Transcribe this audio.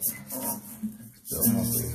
It's almost